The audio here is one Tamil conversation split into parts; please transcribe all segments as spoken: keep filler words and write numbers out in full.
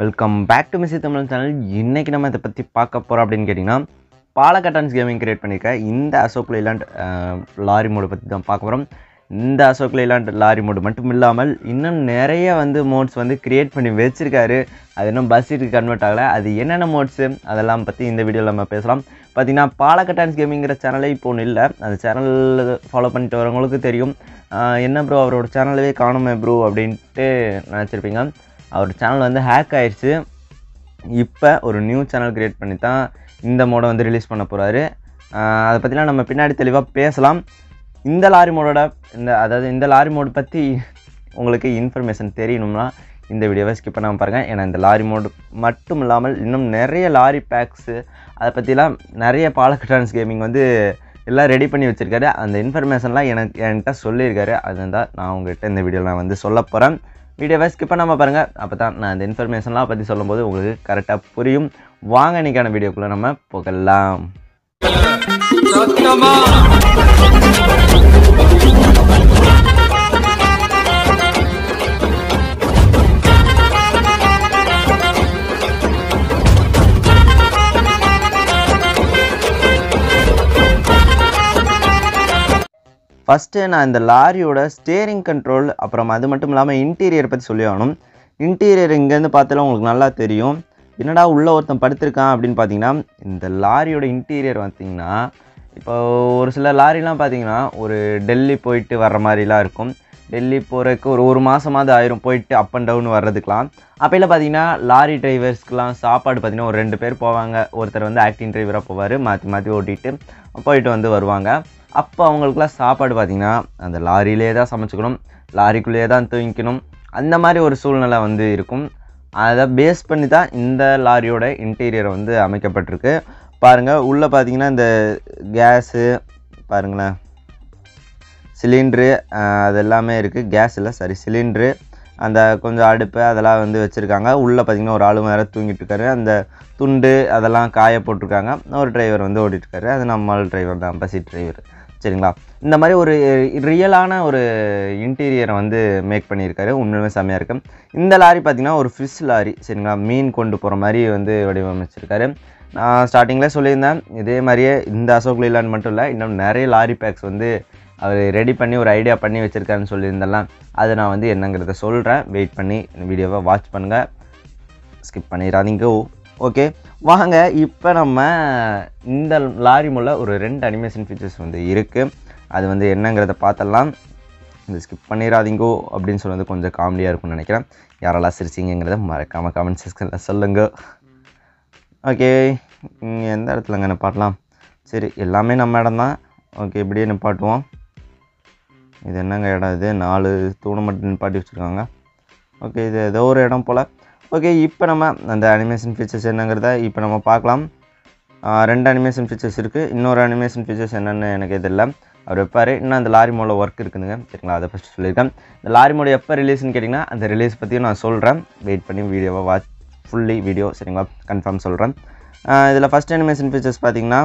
வெல்கம் பேக் டு மெசேஜ் தமிழன் சேனல். இன்றைக்கி நம்ம இதை பற்றி பார்க்க போகிறோம் அப்படின்னு கேட்டிங்கன்னா, பாலகடான்ஸ் கேமிங் கிரியேட் பண்ணியிருக்க இந்த அசோக் லேலண்ட் லாரி மோடு பற்றி தான் பார்க்க போகிறோம். இந்த அசோக் லேலண்ட் லாரி மோடு மட்டும் இல்லாமல் இன்னும் நிறைய வந்து மோட்ஸ் வந்து க்ரியேட் பண்ணி வச்சுருக்காரு. அது இன்னும் பஸ்ஸுக்கு கன்வெர்ட் ஆகலை. அது என்னென்ன மோட்ஸு அதெல்லாம் பற்றி இந்த வீடியோவில் நம்ம பேசலாம். பார்த்திங்கன்னா பாலகடான்ஸ் கேமிங்கிற சேனலே இப்போ ஒன்றும் இல்லை. அந்த சேனலில் ஃபாலோ பண்ணிட்டு வரவங்களுக்கு தெரியும், என்ன ப்ரோ அவரோட சேனலவே காணுமே ப்ரோ அப்படின்ட்டு நினச்சிருப்பீங்க. அவர் சேனல் வந்து ஹேக் ஆகிடுச்சு. இப்போ ஒரு நியூ சேனல் க்ரியேட் பண்ணி தான் இந்த மோடை வந்து ரிலீஸ் பண்ண போகிறாரு. அதை பற்றிலாம் நம்ம பின்னாடி தெளிவாக பேசலாம். இந்த லாரி மோடோட இந்த அதாவது இந்த லாரி மோடு பற்றி உங்களுக்கு இன்ஃபர்மேஷன் தெரியணும்னா இந்த வீடியோவை ஸ்கிப் பண்ணாமல் பாருங்கள். ஏன்னா இந்த லாரி மோடு மட்டும் இல்லாமல் இன்னும் நிறைய லாரி பேக்ஸு அதை பற்றிலாம் நிறைய பாலகடான்ஸ் கேமிங் வந்து எல்லாம் ரெடி பண்ணி வச்சுருக்காரு. அந்த இன்ஃபர்மேஷன்லாம் எனக்கு என்கிட்ட சொல்லியிருக்காரு. அதுதான் நான் உங்கள்கிட்ட இந்த வீடியோவில் நான் வந்து சொல்ல போகிறேன். வீடியோவை ஸ்கிப் பண்ணாமல் பாருங்கள். அப்போ தான் நான் இந்த இன்ஃபர்மேஷன்லாம் பற்றி சொல்லும்போது உங்களுக்கு கரெக்டாக புரியும். வாங்க இன்றைக்கான வீடியோக்குள்ளே நம்ம போகலாம். ஃபஸ்ட்டு நான் இந்த லாரியோட ஸ்டேரிங் கண்ட்ரோல், அப்புறம் அது மட்டும் இல்லாமல் இன்டீரியர் பற்றி சொல்லி ஆகணும். இன்டீரியர் இங்கேருந்து பார்த்தாலும் உங்களுக்கு நல்லா தெரியும். என்னடா உள்ளே ஒருத்தன் படுத்திருக்கான் அப்படின்னு பார்த்தீங்கன்னா, இந்த லாரியோட இன்டீரியர் பார்த்திங்கன்னா, இப்போ ஒரு சில லாரிலாம் பார்த்திங்கன்னா ஒரு டெல்லி போயிட்டு வர்ற மாதிரிலாம் இருக்கும். டெல்லி போகிறதுக்கு ஒரு ஒரு மாதமாவது ஆயிரம் போயிட்டு அப் அண்ட் டவுன் வர்றதுக்கெலாம். அப்போயில் பார்த்திங்கன்னா லாரி டிரைவர்ஸ்க்கெலாம் சாப்பாடு பார்த்திங்கன்னா ஒரு ரெண்டு பேர் போவாங்க. ஒருத்தர் வந்து ஆக்டிங் டிரைவராக போவார், மாற்றி மாற்றி ஓட்டிகிட்டு போயிட்டு வந்து வருவாங்க. அப்போ அவங்களுக்குலாம் சாப்பாடு பார்த்திங்கன்னா அந்த லாரியிலே தான் சமைச்சிக்கணும், லாரிக்குள்ளேயே தான் தூங்கிக்கணும். அந்த மாதிரி ஒரு சூழ்நிலை வந்து இருக்கும். அதை பேஸ் பண்ணி தான் இந்த லாரியோட இன்டீரியர் வந்து அமைக்கப்பட்டிருக்கு. பாருங்கள், உள்ளே பார்த்திங்கன்னா இந்த கேஸு பாருங்களேன், சிலிண்ட்ரு அது எல்லாமே இருக்குது. கேஸ் இல்லை, சரி சிலிண்ட்ரு, அந்த கொஞ்சம் அடுப்பு அதெல்லாம் வந்து வச்சுருக்காங்க. உள்ளே பார்த்திங்கன்னா ஒரு ஆளு வேறு தூங்கிட்டுருக்காரு. அந்த துண்டு அதெல்லாம் காய போட்டிருக்காங்க. ஒரு டிரைவர் வந்து ஓடிட்டுருக்காரு. அது நம்மால் டிரைவர் தான், பசி டிரைவர், சரிங்களா? இந்த மாதிரி ஒரு ரியலான ஒரு இன்டீரியரை வந்து மேக் பண்ணியிருக்காரு. உண்மையுமே செம்மையாக இருக்குது. இந்த லாரி பார்த்திங்கன்னா ஒரு ஃபிஷ் லாரி, சரிங்களா? மீன் கொண்டு போகிற மாதிரி வந்து வடிவமைச்சிருக்காரு. நான் ஸ்டார்டிங்கில் சொல்லியிருந்தேன், இதே மாதிரியே இந்த அசோக் லேலண்ட் மட்டும் இல்லை, இன்னும் நிறைய லாரி பேக்ஸ் வந்து அவர் ரெடி பண்ணி ஒரு ஐடியா பண்ணி வச்சுருக்காருன்னு சொல்லியிருந்தெல்லாம் அது நான் வந்து என்னங்கிறத சொல்கிறேன். வெயிட் பண்ணி வீடியோவை வாட்ச் பண்ணுங்கள், ஸ்கிப் பண்ணிடாதீங்க. ஓகே, வாங்க இப்போ நம்ம இந்த லாரி மூல ஒரு ரெண்டு அனிமேஷன் ஃபீச்சர்ஸ் வந்து இருக்குது. அது வந்து என்னங்கிறத பார்த்தலாம். இந்த ஸ்கிப் பண்ணிடாதீங்கோ அப்படின்னு சொன்னது கொஞ்சம் காமெடியாக இருக்கும்னு நினைக்கிறேன். யாரெல்லாம் சிரிச்சிங்கிறத மறக்காமல் கமெண்ட் செக்ஷனில் சொல்லுங்கள். ஓகே, இங்கே எந்த இடத்துலங்க நிப்பாட்டலாம்? சரி, எல்லாமே நம்ம இடம் தான். ஓகே, இப்படியே நிப்பாட்டுவோம். இது என்னங்க இடம்? இது நாலு தூணை மட்டும் நிப்பாட்டி வச்சுருக்காங்க. ஓகே, இது ஏதோ ஒரு இடம் போல். ஓகே, இப்போ நம்ம அந்த அனிமேஷன் ஃபீச்சர்ஸ் என்னங்கிறத இப்போ நம்ம பார்க்கலாம். ரெண்டு அனிமேஷன் ஃபீச்சர்ஸ் இருக்குது. இன்னொரு அனிமேஷன் ஃபீச்சர்ஸ் என்னென்னு எனக்கு இது இல்லை, அவர் வைப்பார். இன்னும் அந்த லாரி மோட ஒர்க் இருக்குதுங்க, சரிங்களா? அதை ஃபஸ்ட்டு சொல்லியிருக்கேன். இந்த லாரி மோட எப்போ ரிலீஸ்ன்னு கேட்டிங்கன்னா அந்த ரிலீஸ் பற்றியும் நான் சொல்கிறேன். வெயிட் பண்ணி வீடியோவை வாட்ச், ஃபுல்லி வீடியோ, சரிங்களா? கன்ஃபார்ம் சொல்கிறேன். இதில் ஃபஸ்ட் அனிமேஷன் ஃபீச்சர்ஸ் பார்த்திங்கன்னா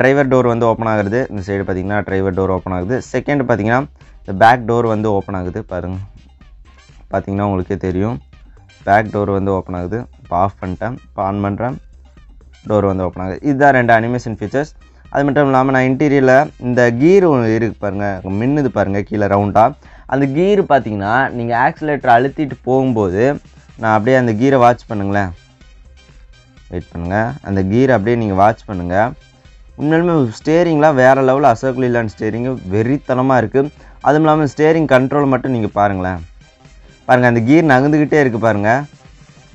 டிரைவர் டோர் வந்து ஓப்பன் ஆகுது. இந்த சைடு பார்த்திங்கன்னா டிரைவர் டோர் ஓப்பன் ஆகுது. செகண்ட் பார்த்திங்கன்னா இந்த பேக் டோர் வந்து ஓப்பன் ஆகுது. பாருங்க, பார்த்திங்கன்னா உங்களுக்கே தெரியும், பேக் டோர் வந்து ஓப்பன் ஆகுது. இப்போ ஆஃப் பண்ணிட்டேன், இப்போ ஆன் பண்ணுறேன், டோர் வந்து ஓப்பன் ஆகுது. இதுதான் ரெண்டு அனிமேஷன் ஃபீச்சர்ஸ். அது மட்டும் இல்லாமல் நான் இன்டீரியரில் இந்த கீர் இருக்குது பாருங்கள், மின்னுது பாருங்கள் கீழே ரவுண்டாக. அந்த கீர் பார்த்திங்கன்னா நீங்கள் ஆக்சிலேட்டர் அழுத்திட்டு போகும்போது நான் அப்படியே அந்த கீரை வாட்ச் பண்ணுங்களேன், வெயிட் பண்ணுங்கள், அந்த கீரை அப்படியே நீங்கள் வாட்ச் பண்ணுங்கள். உண்மையிலுமே ஸ்டேரிங்லாம் வேறு லெவலில் அசோக் லேலண்ட் ஸ்டேரிங்கு வெறித்தனமாக இருக்குது. அதுவும் இல்லாமல் ஸ்டேரிங் கண்ட்ரோல் மட்டும் நீங்கள் பாருங்களேன். பாருங்கள், அந்த கீர் நகர்ந்துக்கிட்டே இருக்குது பாருங்கள்.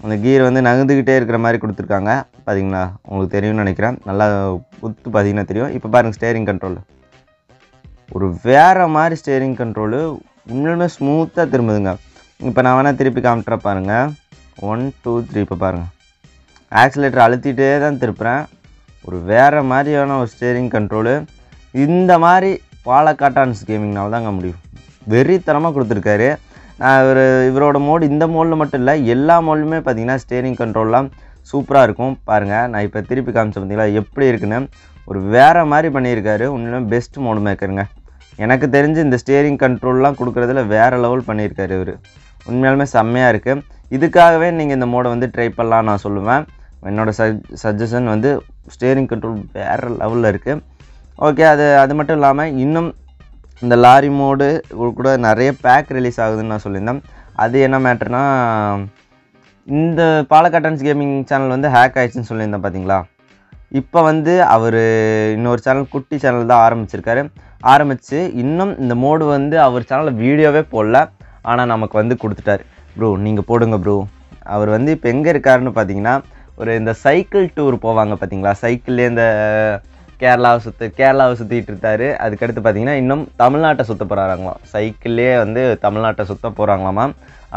அந்த கீர் வந்து நகர்ந்துக்கிட்டே இருக்கிற மாதிரி கொடுத்துருக்காங்க. பார்த்தீங்களா? உங்களுக்கு தெரியும்னு நினைக்கிறேன், நல்லா ஒத்து பார்த்தீங்கன்னா தெரியும். இப்போ பாருங்கள் ஸ்டேரிங் கண்ட்ரோல் ஒரு வேறு மாதிரி ஸ்டேரிங் கண்ட்ரோலு உண்மையிலுமே ஸ்மூத்தாக திரும்புதுங்க. இப்போ நான் வேணால் திருப்பி காமிட்டுற பாருங்கள், ஒன் டூ த்ரீ, இப்போ பாருங்கள் ஆக்சிலேட்டர் அழுத்திகிட்டே தான் திருப்புறேன். ஒரு வேறு மாதிரியான ஒரு ஸ்டேரிங் கண்ட்ரோலு இந்த மாதிரி பாலகடான்ஸ் கேமிங்னால தாங்க முடியும். வெறித்தனமாக கொடுத்துருக்காரு. இவர் இவரோட மோடு இந்த மோடில் மட்டும் இல்லை, எல்லா மோட்லையுமே பார்த்திங்கன்னா ஸ்டேரிங் கண்ட்ரோல்லாம் சூப்பராக இருக்கும். பாருங்கள், நான் இப்போ திருப்பி காமிச்சேன், பார்த்திங்களா எப்படி இருக்குன்னு? ஒரு வேறு மாதிரி பண்ணியிருக்காரு. உண்மையிலே பெஸ்ட் மோடு மேக்கருங்க. எனக்கு தெரிஞ்சு இந்த ஸ்டேரிங் கண்ட்ரோல்லாம் கொடுக்குறதுல வேறு லெவல் பண்ணியிருக்காரு இவர். உண்மையாலுமே செம்மையாக இருக்குது. இதுக்காகவே நீங்கள் இந்த மோடை வந்து ட்ரை பண்ணலாம் நான் சொல்லுவேன். என்னோடய சஜ் சஜஷன் வந்து ஸ்டேரிங் கண்ட்ரோல் வேறு லெவலில் இருக்குது. ஓகே, அது அது மட்டும் இல்லாமல் இன்னும் இந்த லாரி மோடு கூட நிறைய பேக் ரிலீஸ் ஆகுதுன்னு நான் சொல்லியிருந்தேன். அது என்ன மேட்டர்னா, இந்த பாலக்காட்டன்ஸ் கேமிங் சேனல் வந்து ஹேக் ஆகிடுச்சின்னு சொல்லியிருந்தேன் பார்த்தீங்களா. இப்போ வந்து அவர் இன்னொரு சேனல், குட்டி சேனல் தான் ஆரம்பிச்சிருக்காரு. ஆரம்பித்து இன்னும் இந்த மோடு வந்து அவர் சேனலில் வீடியோவே போடல, ஆனால் நமக்கு வந்து கொடுத்துட்டார். ப்ரோ நீங்கள் போடுங்க ப்ரோ. அவர் வந்து இப்போ எங்கே இருக்காருன்னு பார்த்தீங்கன்னா, ஒரு இந்த சைக்கிள் டூர் போவாங்க பார்த்தீங்களா, சைக்கிள்லே இந்த கேரளாவை சுற்று கேரளாவை சுற்றிட்டு இருக்காரு. அதுக்கடுத்து பார்த்தீங்கன்னா இன்னும் தமிழ்நாட்டை சுற்ற போகிறாங்களாம், சைக்கிள்லேயே வந்து தமிழ்நாட்டை சுற்ற போகிறாங்களாமா,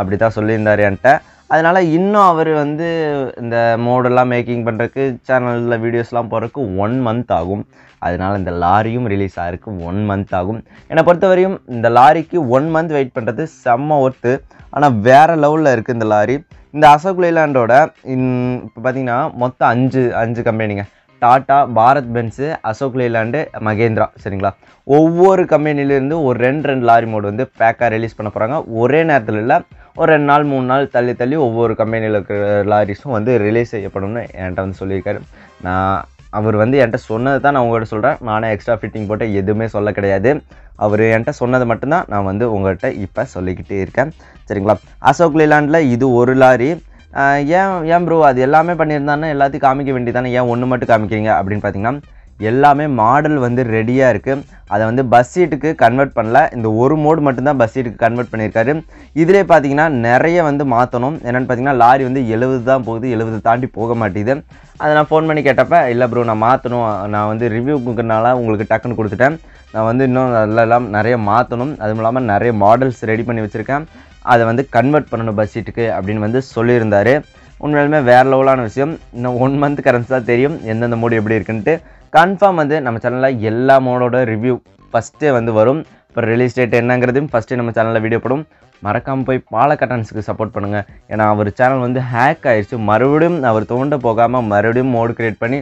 அப்படி தான் சொல்லியிருந்தார் என்கிட்ட. அதனால் இன்னும் அவர் வந்து இந்த மோடெல்லாம் மேக்கிங் பண்ணுறதுக்கு, சேனலில் வீடியோஸ்லாம் போடுறதுக்கு ஒன் மந்த் ஆகும். அதனால் இந்த லாரியும் ரிலீஸ் ஆகிறதுக்கு ஒன் மந்த் ஆகும். என்னை பொறுத்தவரையும் இந்த லாரிக்கு ஒன் மந்த் வெயிட் பண்ணுறது செம்ம ஒர்த்து. ஆனால் வேறு லெவலில் இருக்குது இந்த லாரி. இந்த அசோக் லேலாண்டோட இன் இப்போ பார்த்திங்கன்னா மொத்தம் அஞ்சு அஞ்சு கம்பெனிங்க, டாட்டா, பாரத் பென்ஸு, அசோக் லேலாண்டு, மகேந்திரா, சரிங்களா. ஒவ்வொரு கம்பெனிலேருந்து ஒரு ரெண்டு ரெண்டு லாரி மோடு வந்து பேக்காக ரிலீஸ் பண்ண போகிறாங்க. ஒரே நேரத்தில் இல்லை, ஒரு ரெண்டு நாள் மூணு நாள் தள்ளி தள்ளி ஒவ்வொரு கம்பெனியில் இருக்கிற லாரிஸும் வந்து ரிலீஸ் செய்யப்படும்னு என்கிட்ட வந்து சொல்லியிருக்காரு. நான் அவர் வந்து என்கிட்ட சொன்னது தான் நான் உங்கள்கிட்ட சொல்கிறேன். நானே எக்ஸ்ட்ரா ஃபிட்டிங் போட்டு எதுவுமே சொல்ல கிடையாது. அவர் என்கிட்ட சொன்னது மட்டும்தான் நான் வந்து உங்கள்கிட்ட இப்போ சொல்லிக்கிட்டே இருக்கேன், சரிங்களா. அசோக் லேலாண்டில் இது ஒரு லாரி. ஏன் ஏன் ப்ரோ அது எல்லாமே பண்ணியிருந்தானே, எல்லாத்தையும் காமிக்க வேண்டியதானே, ஏன் ஒன்று மட்டும் காமிக்கிறீங்க அப்படின்னு பார்த்தீங்கன்னா, எல்லாமே மாடல் வந்து ரெடியாக இருக்குது. அதை வந்து பஸ் சீட்டுக்கு கன்வெர்ட் பண்ணல, இந்த ஒரு மோடு மட்டும்தான் பஸ் சீட்டுக்கு கன்வெர்ட் பண்ணியிருக்காரு. இதிலே பார்த்தீங்கன்னா நிறைய வந்து மாற்றணும். என்னென்னு பார்த்தீங்கன்னா, லாரி வந்து எழுபது தான் போகுது, எழுபது தாண்டி போக மாட்டேது. அதை நான் ஃபோன் பண்ணி கேட்டப்போ, இல்லை ப்ரோ நான் மாற்றணும், நான் வந்து ரிவ்யூக்குனால உங்களுக்கு டக்குன்னு கொடுத்துட்டேன், நான் வந்து இன்னும் அதெல்லாம் நிறைய மாற்றணும், அதுவும் இல்லாமல் நிறைய மாடல்ஸ் ரெடி பண்ணி வச்சுருக்கேன், அதை வந்து கன்வெர்ட் பண்ணணும் பஸ் சீட்டுக்கு அப்படின்னு வந்து சொல்லியிருந்தார். உண்மையிலுமே வேறு லெவலான விஷயம். இன்னும் ஒன் மந்த் கரன்ஸ் தான் தெரியும் எந்தெந்த மோடு எப்படி இருக்குன்ட்டு. கன்ஃபார்ம் வந்து நம்ம சேனலில் எல்லா மோடோட ரிவ்யூ ஃபஸ்ட்டே வந்து வரும். இப்போ ரிலீஸ் டேட் என்னங்கிறதையும் ஃபஸ்ட்டு நம்ம சேனலில் வீடியோ போடும். மறக்காமல் போய் பாலக்கட்டன்ஸுக்கு சப்போர்ட் பண்ணுங்கள். ஏன்னா அவர் சேனல் வந்து ஹேக் ஆகிடுச்சு. மறுபடியும் அவர் தோண்ட போகாமல் மறுபடியும் மோடு க்ரியேட் பண்ணி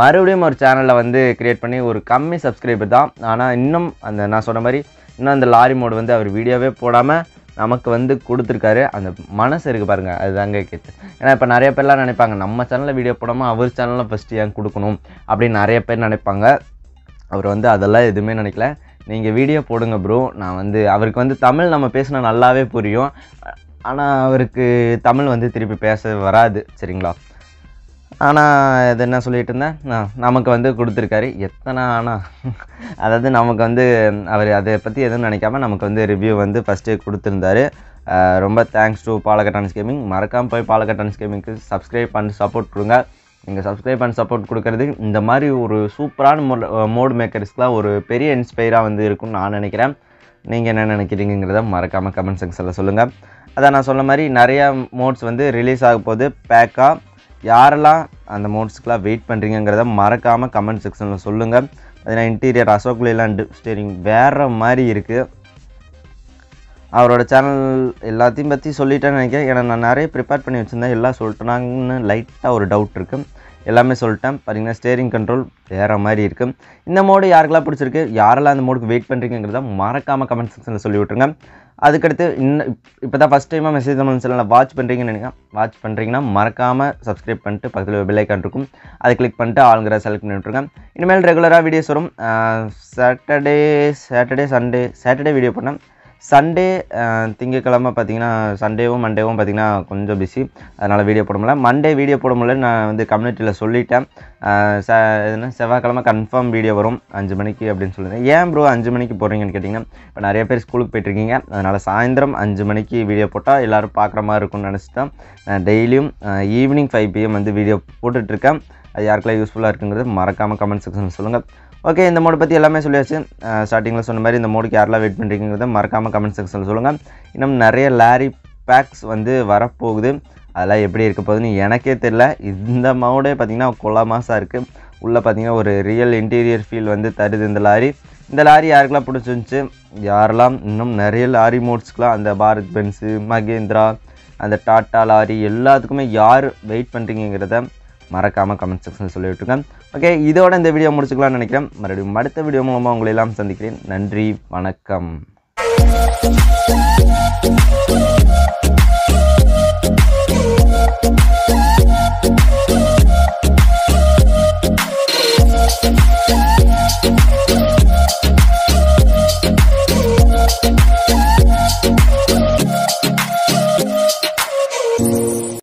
மறுபடியும் ஒரு சேனலில் வந்து க்ரியேட் பண்ணி, ஒரு கம்மி சப்ஸ்கிரைபர் தான், ஆனால் இன்னும் அந்த நான் சொன்ன மாதிரி இன்னும் அந்த லாரி மோடு வந்து அவர் வீடியோவே போடாமல் நமக்கு வந்து கொடுத்துருக்காரு. அந்த மனசு இருக்குது பாருங்கள், அதுதாங்க கேட்டு. ஏன்னா இப்போ நிறைய பேர்லாம் நினைப்பாங்க, நம்ம சேனலில் வீடியோ போடாமல் அவர் சேனலில் ஃபஸ்ட்டு ஏன் கொடுக்கணும் அப்படின்னு நிறைய பேர் நினைப்பாங்க. அவர் வந்து அதெல்லாம் எதுவுமே நினைக்கல. நீங்கள் வீடியோ போடுங்க ப்ரோ. நான் வந்து அவருக்கு வந்து தமிழ் நம்ம பேசினா நல்லாவே புரியும், ஆனால் அவருக்கு தமிழ் வந்து திருப்பி பேச வராது, சரிங்களா. ஆனால் இது என்ன சொல்லிகிட்டு இருந்தேன், நமக்கு வந்து கொடுத்துருக்காரு எத்தனை. ஆனால் அதாவது நமக்கு வந்து அவர் அதை பற்றி எதுவும் நினைக்காம நமக்கு வந்து ரிவ்யூ வந்து ஃபஸ்ட்டே கொடுத்துருந்தாரு. ரொம்ப தேங்க்ஸ் டு பாலக்கட்டன்ஸ் கேமிங். மறக்காமல் போய் பாலக்கட்டன்ஸ் கேமிங்க்கு சப்ஸ்கிரைப் பண்ணி சப்போர்ட் கொடுங்க. நீங்கள் சப்ஸ்கிரைப் பண்ணி சப்போர்ட் கொடுக்குறது இந்த மாதிரி ஒரு சூப்பரான மோ மோடு மேக்கர்ஸ்க்குலாம் ஒரு பெரிய இன்ஸ்பைராக வந்து இருக்கும்னு நான் நினைக்கிறேன். நீங்கள் என்ன நினைக்கிறீங்கிறத மறக்காமல் கமெண்ட் செக்ஷனில் சொல்லுங்கள். அதான் நான் சொன்ன மாதிரி நிறையா மோட்ஸ் வந்து ரிலீஸ் ஆக போகுது பேக்காக. யாரெல்லாம் அந்த மோட்ஸ்க்கெலாம் வெயிட் பண்ணுறீங்கிறத மறக்காமல் கமெண்ட் செக்ஷனில் சொல்லுங்கள். ஏன்னா இன்டீரியர் அசோக் லேலாண்ட் ஸ்டீரிங் வேறு மாதிரி இருக்குது. அவரோட சேனல் எல்லாத்தையும் பற்றி சொல்லிட்டேன்னு நினைக்கிறேன். ஏன்னா நான் நிறைய ப்ரிப்பேர் பண்ணி வச்சுருந்தேன், எல்லாம் சொல்லிட்டேனாங்கன்னு லைட்டாக ஒரு டவுட் இருக்குது. எல்லாமே சொல்லிட்டேன். பார்த்தீங்கன்னா ஸ்டீரிங் கண்ட்ரோல் வேறு மாதிரி இருக்குது. இந்த மோடு யாருக்கெல்லாம் பிடிச்சிருக்கு, யாரெல்லாம் அந்த மோடுக்கு வெயிட் பண்ணுறீங்கிறத மறக்காமல் கமெண்ட் செக்ஷனில் சொல்லி விட்ருங்க. அதுக்கடுத்து இன்னும் இப்போ தான் ஃபஸ்ட் டைமாக மெசேஜ் தமிழ் சேனலில் வாட்ச் பண்ணுறீங்கன்னு நினைக்கிறேன். வாட்ச் பண்ணுறீங்கன்னா மறக்காமல் சப்ஸ்கிரைப் பண்ணிட்டு பக்கத்தில் பெல் ஐக்கான் இருக்கும், அதை கிளிக் பண்ணிட்டு ஆளுங்கிற செலக்ட் பண்ணி விட்ருங்க. இனிமேல் ரெகுலராக வீடியோஸ் வரும். Saturday Saturday Sunday Saturday video பண்ணேன். சண்டே திங்கக்கிழமை பார்த்திங்கன்னா சண்டேவும் மண்டேவும் பார்த்திங்கன்னா கொஞ்சம் பிஸி, அதனால் வீடியோ போட முடியல. மண்டே வீடியோ போட முடியல நான் வந்து கம்யூனிட்டியில் சொல்லிட்டேன். ச எதுனா செவ்வாய்க்கிழமை கன்ஃபார்ம் வீடியோ வரும் அஞ்சு மணிக்கு அப்படின்னு சொல்லியிருந்தேன். ஏன் ப்ரோ அஞ்சு மணிக்கு போடுறீங்கன்னு கேட்டிங்கன்னா, இப்போ நிறைய பேர் ஸ்கூலுக்கு போய்ட்டுருக்கீங்க, அதனால் சாயந்தரம் அஞ்சு மணிக்கு வீடியோ போட்டால் எல்லோரும் பார்க்குற மாதிரி இருக்கும்னு நினச்சி தான் நான் டெய்லியும் ஈவினிங் ஃபைவ் பிஎம் வந்து வீடியோ போட்டுட்ருக்கேன். அது யாருக்கெல்லாம் யூஸ்ஃபுல்லாக இருக்குங்கிறது மறக்காமல் கமெண்ட் செக்ஷனில் சொல்லுங்கள். ஓகே, இந்த மோடு பற்றி எல்லாமே சொல்லியாச்சு. ஸ்டார்டிங்கில் சொன்ன மாதிரி இந்த மோடுக்கு யாரெல்லாம் வெயிட் பண்ணுறீங்கிறத மறக்காமல் கமெண்ட் செக்ஷனில் சொல்லுங்கள். இன்னும் நிறைய லாரி பேக்ஸ் வந்து வரப்போகுது, அதெல்லாம் எப்படி இருக்க போகுதுன்னு எனக்கே தெரில. இந்த மோடே பார்த்திங்கன்னா கொலா மாசாக இருக்குது. உள்ளே பார்த்திங்கன்னா ஒரு ரியல் இன்டீரியர் ஃபீல் வந்து தருது இந்த லாரி. இந்த லாரி யாருக்கெல்லாம் பிடிச்சிருந்துச்சு, யாரெல்லாம் இன்னும் நிறைய லாரி மோட்ஸ்க்கெலாம் அந்த பாரத் பென்ஸு, மகேந்திரா, அந்த டாட்டா லாரி எல்லாத்துக்குமே யார் வெயிட் பண்ணுறீங்கிறத மறக்காமல் கமெண்ட் செக்ஷனில் சொல்லிவிட்டுருக்கேன். ஓகே, இதோட இந்த வீடியோ முடிச்சுக்கலாம்னு நினைக்கிறேன். மறுபடியும் அடுத்த வீடியோ மூலமாக உங்களை எல்லாம் சந்திக்கிறேன். நன்றி, வணக்கம்.